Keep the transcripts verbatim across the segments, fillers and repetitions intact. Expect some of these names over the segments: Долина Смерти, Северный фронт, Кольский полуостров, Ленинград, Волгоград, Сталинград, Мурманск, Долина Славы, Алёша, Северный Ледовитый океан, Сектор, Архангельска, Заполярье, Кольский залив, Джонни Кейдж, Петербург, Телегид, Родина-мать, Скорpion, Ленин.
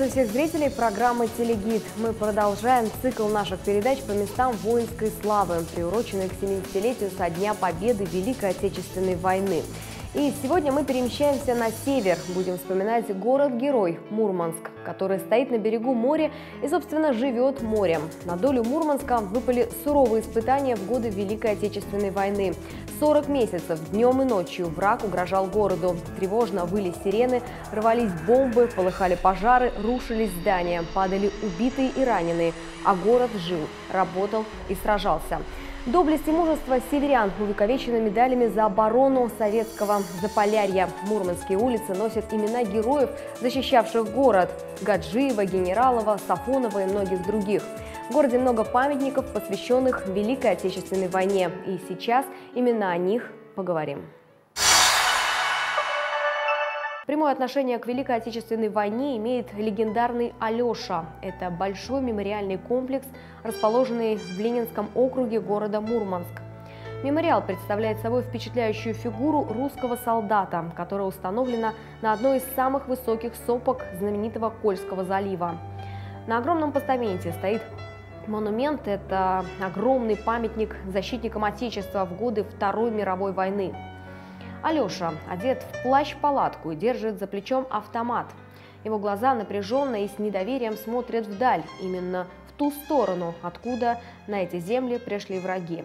Приветствую всех зрителей программы «Телегид». Мы продолжаем цикл наших передач по местам воинской славы, приуроченной к семидесятилетию со дня победы Великой Отечественной войны. И сегодня мы перемещаемся на север. Будем вспоминать город-герой Мурманск, который стоит на берегу моря и, собственно, живет морем. На долю Мурманска выпали суровые испытания в годы Великой Отечественной войны. сорок месяцев днем и ночью враг угрожал городу. Тревожно выли сирены, рвались бомбы, полыхали пожары, рушились здания, падали убитые и раненые. А город жил, работал и сражался. Доблесть и мужество северян увековечены медалями за оборону советского Заполярья. Мурманские улицы носят имена героев, защищавших город – Гаджиева, Генералова, Сафонова и многих других. В городе много памятников, посвященных Великой Отечественной войне. И сейчас именно о них поговорим. Прямое отношение к Великой Отечественной войне имеет легендарный Алёша. Это большой мемориальный комплекс, расположенный в Ленинском округе города Мурманск. Мемориал представляет собой впечатляющую фигуру русского солдата, которая установлена на одной из самых высоких сопок знаменитого Кольского залива. На огромном постаменте стоит монумент. Это огромный памятник защитникам Отечества в годы Второй мировой войны. Алёша одет в плащ-палатку и держит за плечом автомат. Его глаза напряженно и с недоверием смотрят вдаль, именно в ту сторону, откуда на эти земли пришли враги.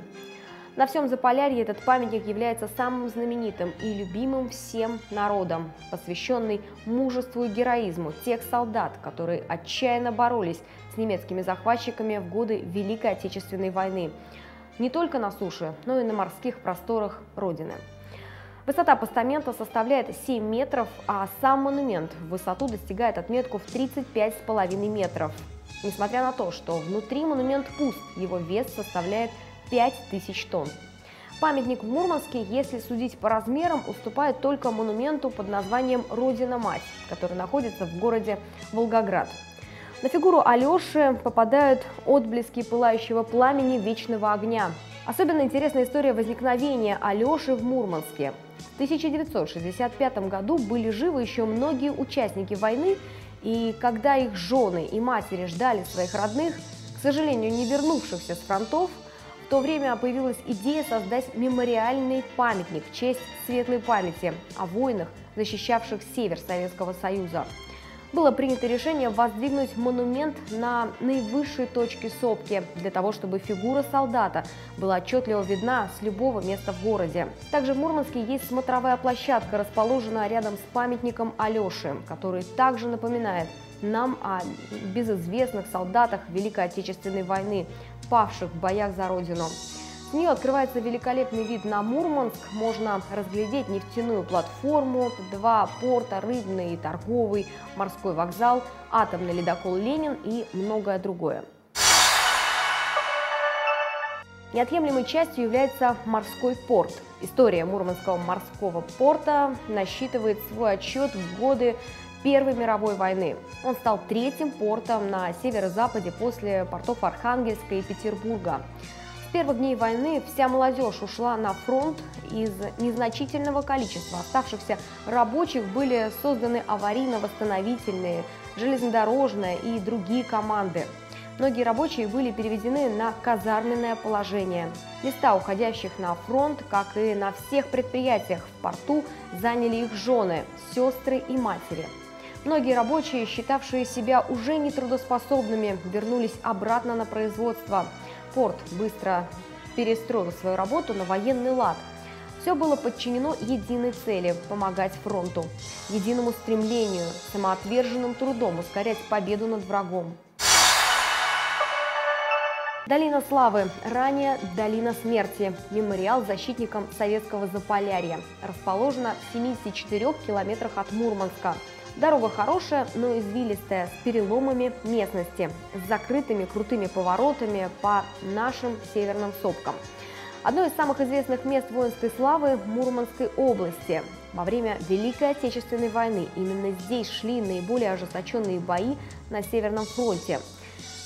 На всем Заполярье этот памятник является самым знаменитым и любимым всем народом, посвященный мужеству и героизму тех солдат, которые отчаянно боролись с немецкими захватчиками в годы Великой Отечественной войны, не только на суше, но и на морских просторах Родины. Высота постамента составляет семь метров, а сам монумент в высоту достигает отметку в тридцать пять с половиной метров. Несмотря на то, что внутри монумент пуст, его вес составляет пять тысяч тонн. Памятник в Мурманске, если судить по размерам, уступает только монументу под названием «Родина-мать», который находится в городе Волгоград. На фигуру Алёши попадают отблески пылающего пламени вечного огня. Особенно интересна история возникновения Алёши в Мурманске. В тысяча девятьсот шестьдесят пятом году были живы еще многие участники войны, и когда их жены и матери ждали своих родных, к сожалению, не вернувшихся с фронтов, в то время появилась идея создать мемориальный памятник в честь светлой памяти о воинах, защищавших север Советского Союза. Было принято решение воздвигнуть монумент на наивысшей точке сопки, для того, чтобы фигура солдата была отчетливо видна с любого места в городе. Также в Мурманске есть смотровая площадка, расположенная рядом с памятником Алёши, который также напоминает нам о безызвестных солдатах Великой Отечественной войны, павших в боях за Родину. С нее открывается великолепный вид на Мурманск, можно разглядеть нефтяную платформу, два порта, рыбный и торговый, морской вокзал, атомный ледокол «Ленин» и многое другое. Неотъемлемой частью является морской порт. История Мурманского морского порта насчитывает свой отчет в годы Первой мировой войны. Он стал третьим портом на северо-западе после портов Архангельска и Петербурга. С первых дней войны вся молодежь ушла на фронт. Из незначительного количества оставшихся рабочих были созданы аварийно-восстановительные, железнодорожные и другие команды. Многие рабочие были переведены на казарменное положение. Места уходящих на фронт, как и на всех предприятиях в порту, заняли их жены, сестры и матери. Многие рабочие, считавшие себя уже нетрудоспособными, вернулись обратно на производство. Порт быстро перестроил свою работу на военный лад. Все было подчинено единой цели – помогать фронту, единому стремлению, самоотверженным трудом ускорять победу над врагом. Долина Славы, ранее Долина Смерти, мемориал защитникам советского Заполярья, расположена в семидесяти четырёх километрах от Мурманска. Дорога хорошая, но извилистая, с переломами местности, с закрытыми крутыми поворотами по нашим северным сопкам. Одно из самых известных мест воинской славы – Мурманской области. Во время Великой Отечественной войны именно здесь шли наиболее ожесточенные бои на Северном фронте.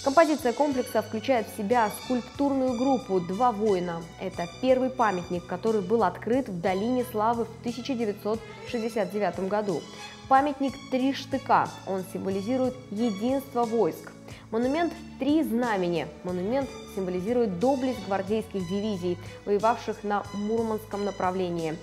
Композиция комплекса включает в себя скульптурную группу «Два воина». Это первый памятник, который был открыт в Долине Славы в тысяча девятьсот шестьдесят девятом году. Памятник «Три штыка». Он символизирует единство войск. Монумент «Три знамени». Монумент символизирует доблесть гвардейских дивизий, воевавших на Мурманском направлении.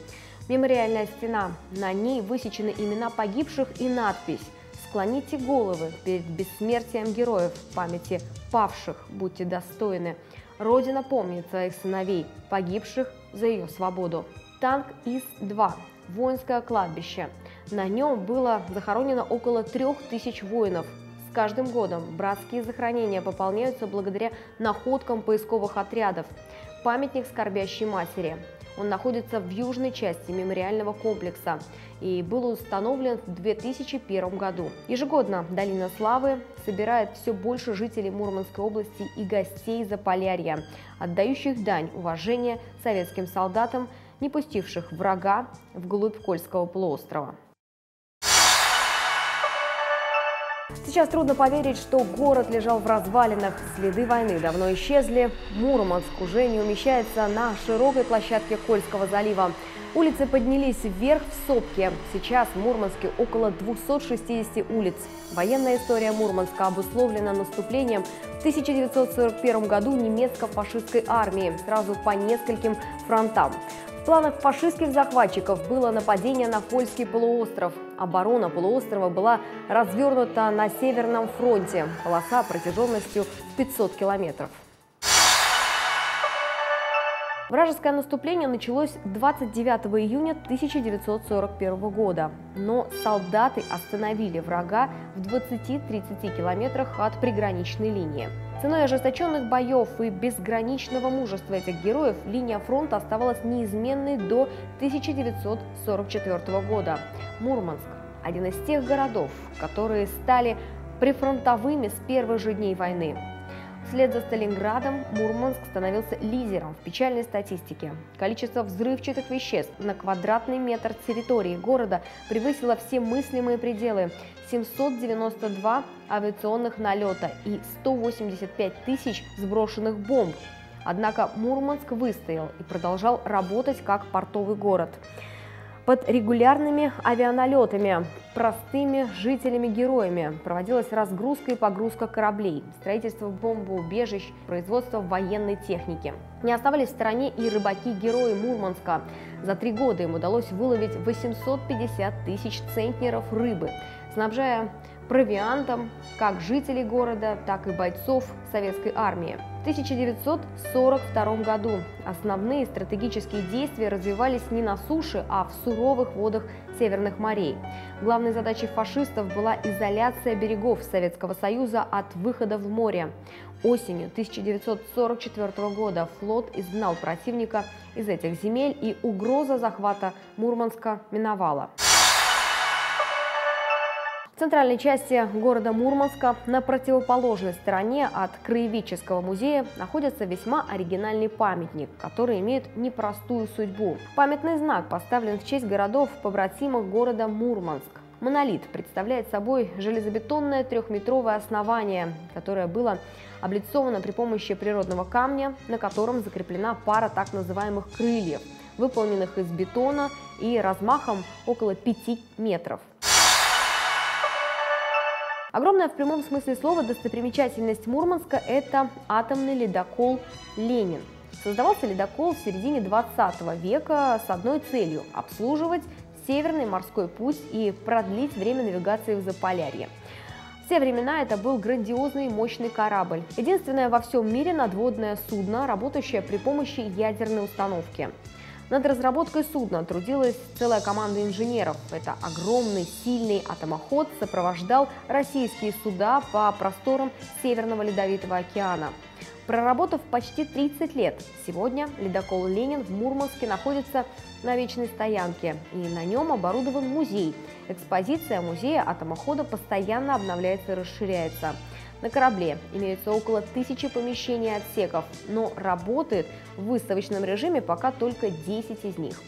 Мемориальная стена. На ней высечены имена погибших и надпись: «Склоните головы перед бессмертием героев, в памяти павших будьте достойны. Родина помнит своих сыновей, погибших за ее свободу». Танк ИС-два. Воинское кладбище. На нем было захоронено около трех тысяч воинов. С каждым годом братские захоронения пополняются благодаря находкам поисковых отрядов. Памятник скорбящей матери. Он находится в южной части мемориального комплекса и был установлен в две тысячи первом году. Ежегодно Долина Славы собирает все больше жителей Мурманской области и гостей Заполярья, отдающих дань уважения советским солдатам, не пустивших врага вглубь Кольского полуострова. Сейчас трудно поверить, что город лежал в развалинах, следы войны давно исчезли, Мурманск уже не умещается на широкой площадке Кольского залива. Улицы поднялись вверх в сопки, сейчас в Мурманске около двухсот шестидесяти улиц. Военная история Мурманска обусловлена наступлением в тысяча девятьсот сорок первом году немецко-фашистской армии сразу по нескольким фронтам. В планах фашистских захватчиков было нападение на Кольский полуостров. Оборона полуострова была развернута на Северном фронте. Полоса протяженностью пятьсот километров. Вражеское наступление началось двадцать девятого июня тысяча девятьсот сорок первого года. Но солдаты остановили врага в двадцати-тридцати километрах от приграничной линии. Ценой ожесточенных боев и безграничного мужества этих героев линия фронта оставалась неизменной до тысяча девятьсот сорок четвёртого года. Мурманск – один из тех городов, которые стали прифронтовыми с первых же дней войны. Вслед за Сталинградом Мурманск становился лидером в печальной статистике. Количество взрывчатых веществ на квадратный метр территории города превысило все мыслимые пределы – семьсот девяносто два авиационных налета и сто восемьдесят пять тысяч сброшенных бомб. Однако Мурманск выстоял и продолжал работать как портовый город. Под регулярными авианалетами, простыми жителями-героями проводилась разгрузка и погрузка кораблей, строительство бомбоубежищ, производство военной техники. Не оставались в стороне и рыбаки-герои Мурманска. За три года им удалось выловить восемьсот пятьдесят тысяч центнеров рыбы, снабжая провиантом как жителей города, так и бойцов советской армии. В тысяча девятьсот сорок втором году основные стратегические действия развивались не на суше, а в суровых водах северных морей. Главной задачей фашистов была изоляция берегов Советского Союза от выхода в море. Осенью тысяча девятьсот сорок четвёртого года флот изгнал противника из этих земель, и угроза захвата Мурманска миновала. В центральной части города Мурманска на противоположной стороне от краеведческого музея находится весьма оригинальный памятник, который имеет непростую судьбу. Памятный знак поставлен в честь городов-побратимов города Мурманск. Монолит представляет собой железобетонное трехметровое основание, которое было облицовано при помощи природного камня, на котором закреплена пара так называемых крыльев, выполненных из бетона и размахом около пяти метров. Огромная в прямом смысле слова достопримечательность Мурманска – это атомный ледокол «Ленин». Создавался ледокол в середине двадцатого века с одной целью – обслуживать Северный морской путь и продлить время навигации в Заполярье. В те времена это был грандиозный и мощный корабль. Единственное во всем мире надводное судно, работающее при помощи ядерной установки. Над разработкой судна трудилась целая команда инженеров. Это огромный, сильный атомоход сопровождал российские суда по просторам Северного Ледовитого океана. Проработав почти тридцать лет, сегодня ледокол «Ленин» в Мурманске находится на вечной стоянке, и на нем оборудован музей. Экспозиция музея атомохода постоянно обновляется и расширяется. На корабле имеются около тысячи помещений и отсеков, но работает в выставочном режиме пока только десять из них.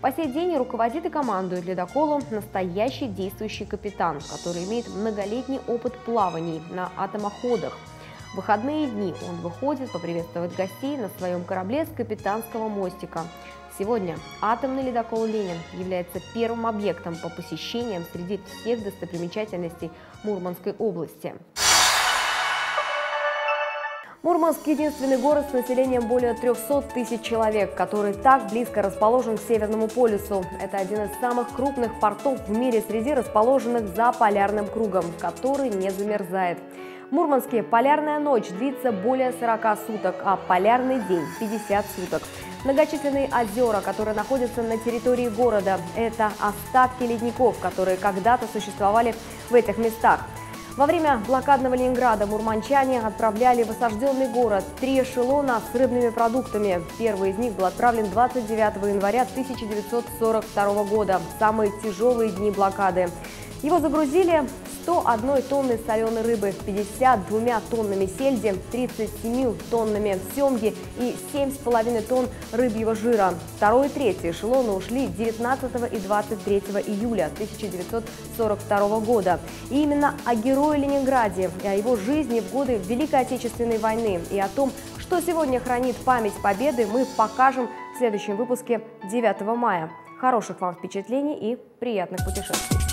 По сей день руководит и командует ледоколом настоящий действующий капитан, который имеет многолетний опыт плаваний на атомоходах. В выходные дни он выходит поприветствовать гостей на своем корабле с капитанского мостика. Сегодня атомный ледокол «Ленин» является первым объектом по посещениям среди всех достопримечательностей Мурманской области. Мурманск – единственный город с населением более трёхсот тысяч человек, который так близко расположен к Северному полюсу. Это один из самых крупных портов в мире среди расположенных за полярным кругом, который не замерзает. В Мурманске полярная ночь длится более сорока суток, а полярный день – пятидесяти суток. Многочисленные озера, которые находятся на территории города – это остатки ледников, которые когда-то существовали в этих местах. Во время блокадного Ленинграда мурманчане отправляли в осажденный город три эшелона с рыбными продуктами. Первый из них был отправлен двадцать девятого января тысяча девятьсот сорок второго года, самые тяжелые дни блокады. Его загрузили ста одной тонной соленой рыбы, пятьюдесятью двумя тоннами сельди, тридцатью семью тоннами семги и семью с половиной тонн рыбьего жира. Второй и третий эшелоны ушли девятнадцатого и двадцать третьего июля тысяча девятьсот сорок второго года. И именно о герое Ленинграде, и о его жизни в годы Великой Отечественной войны, и о том, что сегодня хранит память Победы, мы покажем в следующем выпуске девятого мая. Хороших вам впечатлений и приятных путешествий!